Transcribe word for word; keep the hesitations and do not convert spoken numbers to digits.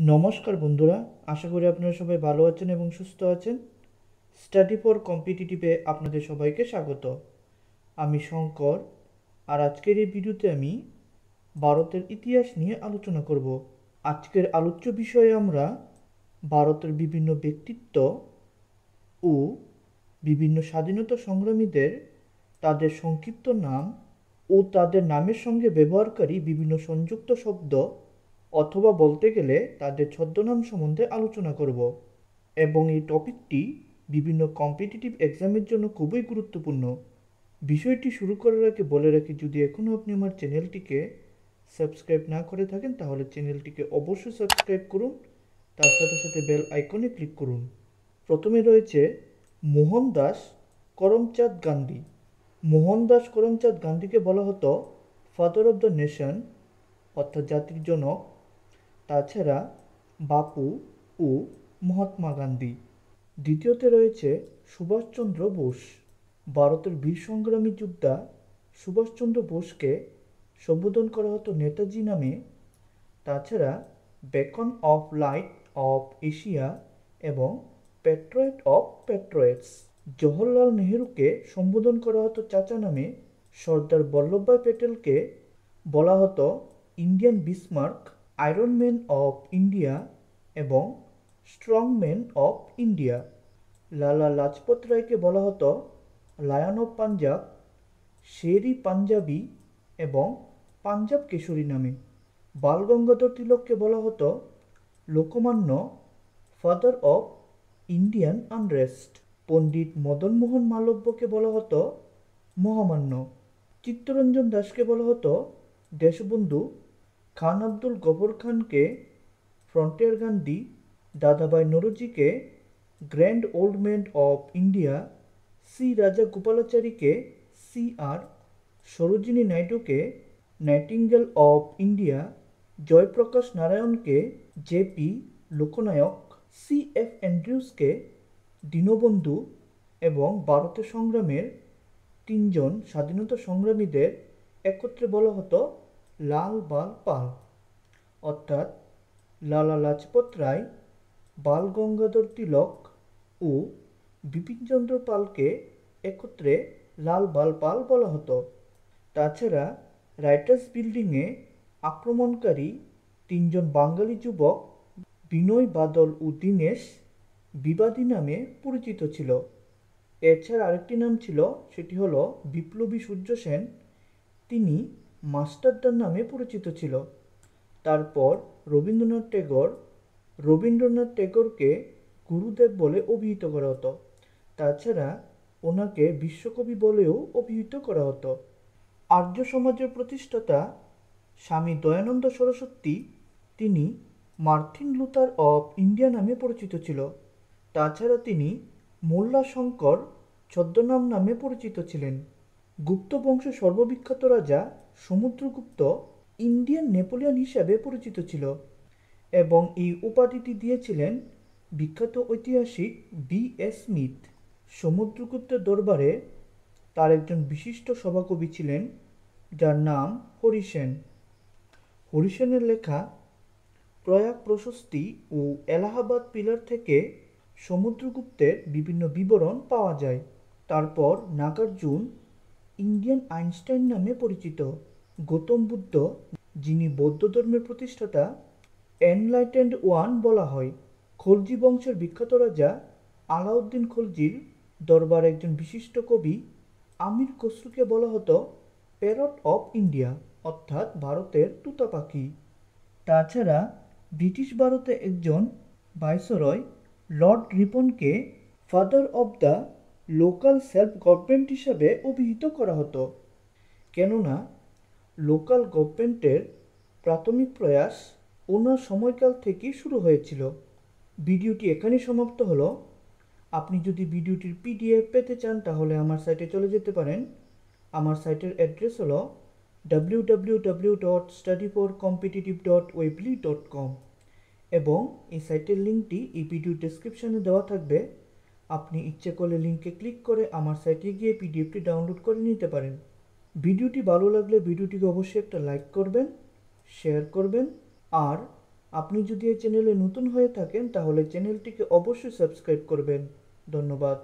नमस्कार बंधुरा आशा करी अपनारा सबाई भालो आछेन एबं सुस्थ आछेन। स्टाडी फर कम्पिटिटिवे आपनादेर सबाइके स्वागत। आमी शंकर और आजकेर एई भिडियोते आमी भारतेर इतिहास निये आलोचना करब। आजकेर आलोच्य विषये आमरा भारतेर विभिन्न व्यक्तित्व ओ विभिन्न स्वाधीनता संग्रामीदेर तादेर संक्षिप्त नाम ओ तादेर नामेर संगे व्यवहारकारी विभिन्न संयुक्त शब्द अथवा बोलते गेले तादेर छद्मनाम सम्बन्धे आलोचना करब। एबं एई टपिकटी विभिन्न कम्पिटिटिव एग्जामेर जोन्नो खूबई गुरुत्वपूर्ण। विषयटी शुरू करार आगे बोले राखी, यदि एखोनो आपनि आमार चैनलटिके सबस्क्राइब ना करे थाकेन ताहले चैनलटिके अवश्यई सबस्क्राइब करुन, तार साथे साथे बेल आइकने क्लिक करुन। प्रथमे रयेछे मोहनदास करमचंद गांधी। मोहनदास करमचंद गांधीके बला हतो फादार अफ द नेशन अर्थात जातिर जनक। ताछाड़ा बापू ओ महात्मा गांधी। द्वितीयते रयेछे सुभाष चंद्र बोस। भारतेर बीर संग्रामी योद्धा सुभाष चंद्र बोस के सम्बोधन करा हतो नेताजी नामे। ताछाड़ा beacon of light of Asia एवं patriot of patriots. Jawaharlal Nehru के सम्बोधन करा हतो चाचा नामे। सर्दार वल्लभभाई पेटेल के बला हतो Indian Bismarck, iron man of India एवं strong man of India. Lala Lajpat Rai के बला हतो लायन अफ पंजाब, शेरी पंजाबी एवं पंजाब केशरी नामे। बाल गंगाधर तिलक के बला हतो Lokmanya father of Indian unrest. Pandit Madan Mohan Malavya के बला हतो महामान्य। चित्तरंजन दास के बला हतो देशबंधु। खान अब्दुल गफर खान के फ्रंटियर गांधी। दादाभाई नौरोजी के grand old man of India. C Rajagopalachari के सी आर। सरोजिनी नायडू के nightingale of India. Jayaprakash Narayan के J P Loknayak. C F Andrews के दीनबंधु। एवं भारत संग्रामेर तीन जन स्वाधीनता संग्रामीदेर एकत्रे बला हतो लाल बाल पाल, अर्थात लाला लाजपत राय, बाल गंगाधर तिलक ओ बिपिनचंद्र पाल के एकत्रे लाल बाल पाल बला हतो। ताछाड़ा राइटर्स बिल्डिंगे आक्रमणकारी तीन जन बांगाली युवक बिनय बादल ओ दिनेश विवादी नामे परिचित छिलो। एछाड़ा आरेकटी नाम छिलो, सेटी हलो विप्लबी सूर्य सेन, तिनि मास्टारदार नामे परिचित छिलो। तारपर रवींद्रनाथ टैगोर। रवींद्रनाथ टैगोर के गुरुदेव बोले अभिहित करा हतो। ताछाड़ा ओनाके विश्वकवि बोलेओ अभिहित करा हतो। आर्य समाजेर प्रतिष्ठाता स्वामी दयानंद सरस्वती, तिनि मार्टिन लुथार अफ इंडिया नामे परिचित छिलो। ताछाड़ा तिनि मोल्ला शंकर छद्मनाम नामे परिचित छिलेन। गुप्त वंशेर सर्वविख्यात राजा समुद्रगुप्त इंडियन नेपोलियन हिसाबे परिचित छिलो एबं एई उपाधिटी दियेछिलेन विख्यात ऐतिहासिक बी एस स्मिथ। समुद्रगुप्त दरबारे तार एकजन विशिष्ट सभाकवि छिलेन जार नाम हरिसेन। हरिसेनेर लेखा प्रयाग प्रशस्ति ओ एलाहाबाद पिलार थेके समुद्रगुप्तेर विभिन्न विवरण पावा जाय। तारपर नागार्जुन इंडियन आइनस्टाइन नामे परिचित। गौतम बुद्ध, जिनि बौद्ध धर्मेर प्रतिष्ठाता, एनलाइटेंड वान बला हय। खलजी वंशेर विख्यात राजा आलाउद्दीन खलजिर दरबार एकजन विशिष्ट कवि आमिर खुसरोके बला हतो पैरट अफ इंडिया, अर्थात भारतेर तोता पाखी। ताछाड़ा ब्रिटिश भारते एकजन वाइसरय लर्ड रिपन के father of the local self government हिसाबे अभिहित करा हतो, केनना लोकल गवर्नमेंटेर प्राथमिक प्रयास ओनार समयकाल थेके शुरू हयेछिलो। भिडियोटी एखानेई समाप्त हलो। आपनि जदि भिडियोटिर पिडिएफ पेते चान ताहले आमार साइटे चले जेते पारेन। आमार साइटेर एड्रेस हलो W W W dot study for competitive dot Weebly dot com एबं एई साइटेर लिंकटी एई भिडियो डेसक्रिपशने देवा थाकबे। आपनी इच्छा करले लिंके क्लिक करे आमार साइटे गिये पिडिएफटी डाउनलोड करे निते पारेन। भिडियोटी भालो लागले भिडियोटिके अवश्यई एकटा लाइक करबेन, शेयर करबेन और আপনি যদি এই চ্যানেলে নতুন হয়ে থাকেন তাহলে চ্যানেলটিকে অবশ্যই সাবস্ক্রাইব করবেন। ধন্যবাদ।